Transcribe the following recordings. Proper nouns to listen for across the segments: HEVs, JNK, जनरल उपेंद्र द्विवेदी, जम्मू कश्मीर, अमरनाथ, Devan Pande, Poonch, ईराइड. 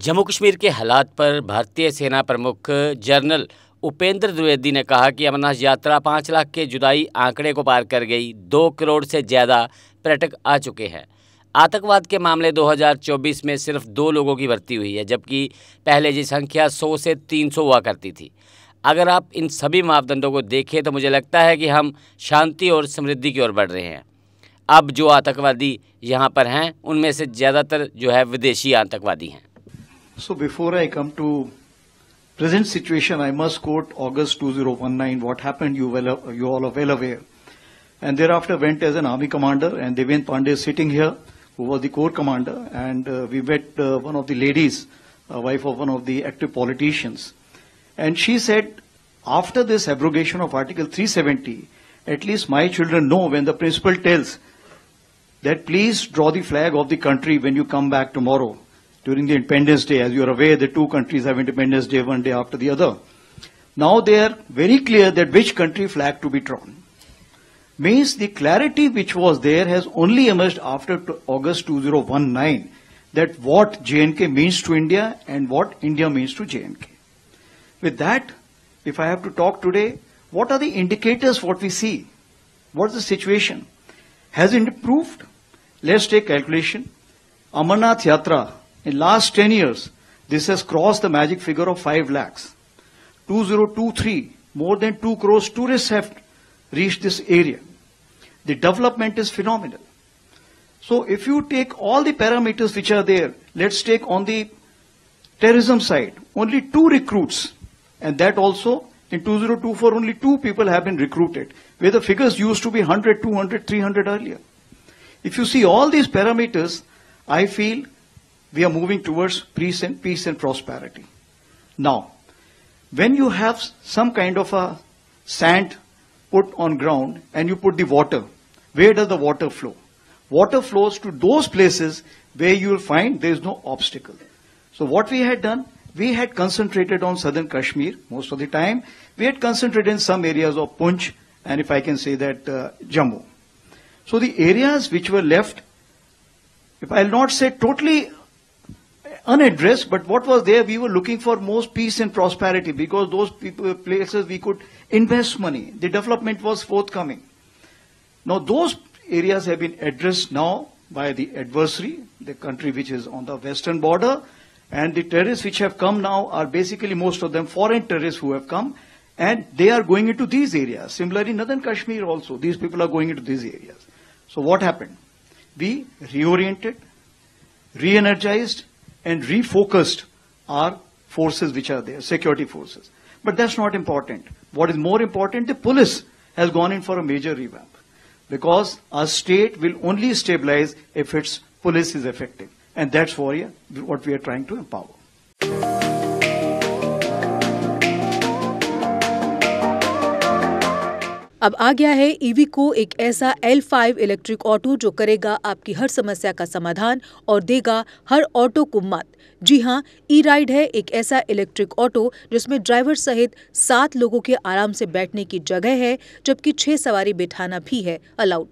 जम्मू कश्मीर के हालात पर भारतीय सेना प्रमुख जनरल उपेंद्र द्विवेदी ने कहा कि अमरनाथ यात्रा 5 लाख के जुदाई आंकड़े को पार कर गई। 2 करोड़ से ज़्यादा पर्यटक आ चुके हैं। आतंकवाद के मामले 2024 में सिर्फ 2 लोगों की भर्ती हुई है, जबकि पहले जी संख्या 100 से 300 हुआ करती थी। अगर आप इन सभी मापदंडों को देखें तो मुझे लगता है कि हम शांति और समृद्धि की ओर बढ़ रहे हैं। अब जो आतंकवादी यहाँ पर हैं उनमें से ज़्यादातर जो है विदेशी आतंकवादी हैं। So before I come to present situation, I must quote August 2019. What happened, you all are well aware. And thereafter went as an army commander, and Devan Pande is sitting here, who was the corps commander, and we met one of the ladies, wife of one of the active politicians, and she said, after this abrogation of Article 370, at least my children know when the principal tells that please draw the flag of the country when you come back tomorrow. During the Independence Day, as you are aware, the two countries have Independence Day one day after the other. Now they are very clear that which country flag to be drawn. Means the clarity which was there has only emerged after August 2019, that what JNK means to India and what India means to JNK. With that, if I have to talk today, what are the indicators what we see? What's the situation? Has it improved? Let's take calculation. Amarnath Yatra. In last 10 years, this has crossed the magic figure of 5 lakhs. 2023, more than 2 crores tourists have reached this area. The development is phenomenal. So if you take all the parameters which are there, let's take on the terrorism side, only 2 recruits. And that also, in 2024, only 2 people have been recruited, where the figures used to be 100, 200, 300 earlier. If you see all these parameters, I feel we are moving towards peace and prosperity. Now, when you have some kind of a sand put on ground and you put the water, where does the water flow? Water flows to those places where you will find there is no obstacle. So what we had done, we had concentrated on southern Kashmir most of the time. We had concentrated in some areas of Poonch and if I can say that, Jammu. So the areas which were left, if I will not say totally unaddressed, but what was there, we were looking for most peace and prosperity because those places we could invest money. The development was forthcoming. Now those areas have been addressed now by the adversary, the country which is on the western border, and the terrorists which have come now are basically most of them foreign terrorists who have come, and they are going into these areas. Similarly, in northern Kashmir also, these people are going into these areas. So what happened? We reoriented, re-energized, and refocused our forces which are there, security forces. But that's not important. What is more important, the police has gone in for a major revamp because our state will only stabilize if its police is effective. And that's what we are trying to empower. अब आ गया है EV को एक ऐसा L5 electric auto जो करेगा आपकी हर समस्या का समाधान और देगा हर ऑटो को मात। जी हाँ, ईराइड है एक ऐसा इलेक्ट्रिक ऑटो जिसमें ड्राइवर सहित 7 लोगों के आराम से बैठने की जगह है, जबकि 6 सवारी बिठाना भी है अलाउड।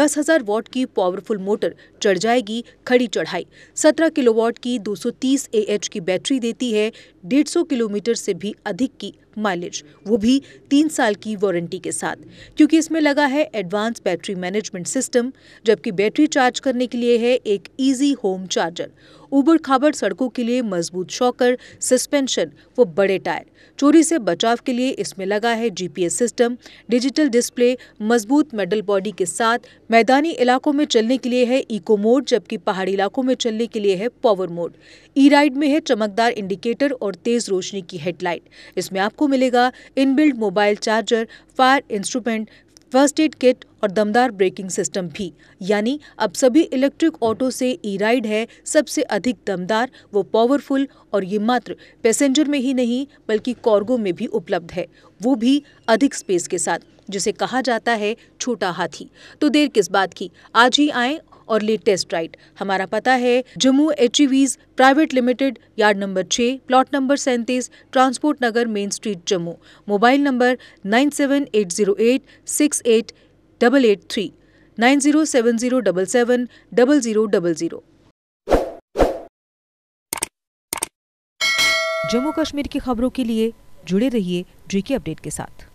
10,000 वॉट की पावरफुल मोटर चढ़ जाएगी खड़ी चढ़ाई। 17 किलोवाट की 230 Ah की बैटरी देती है 150 किलोमीटर से भी अधिक की माइलेज, वो भी 3 साल की वारंटी के साथ, क्योंकि इसमें लगा है एडवांस बैटरी मैनेजमेंट सिस्टम, जबकि बैटरी चार्ज करने के लिए है एक इजी होम चार्जर। ऊबड़ खाबड़ सड़कों के लिए मजबूत शॉकर, सस्पेंशन, वो बड़े टायर। चोरी से बचाव के लिए इसमें लगा है GPS सिस्टम, डिजिटल डिस्प्ले, मजबूत मेटल बॉडी के साथ। मैदानी इलाकों में चलने के लिए है इको मोड, जबकि पहाड़ी इलाकों में चलने के लिए है पावर मोड। ईराइड में है चमकदार इंडिकेटर और तेज रोशनी की हेडलाइट। इसमें आपको मिलेगा inbuilt mobile charger, fire instrument, first aid kit और दमदार ब्रेकिंग सिस्टम भी। यानी अब सभी इलेक्ट्रिक ऑटो से ईराइड है सबसे अधिक दमदार, वो पावरफुल, और ये मात्र पैसेंजर में ही नहीं बल्कि कार्गो में भी उपलब्ध है, वो भी अधिक स्पेस के साथ, जिसे कहा जाता है छोटा हाथी। तो देर किस बात की, आज ही आए और ले टेस्ट राइड। हमारा पता है Jammu HEVs private limited, yard number 6, plot number 37, transport Nagar, main street, Jammu. Mobile number 9780868883, 9070770000। जम्मू कश्मीर की खबरों के लिए जुड़े रहिए जेके अपडेट के साथ।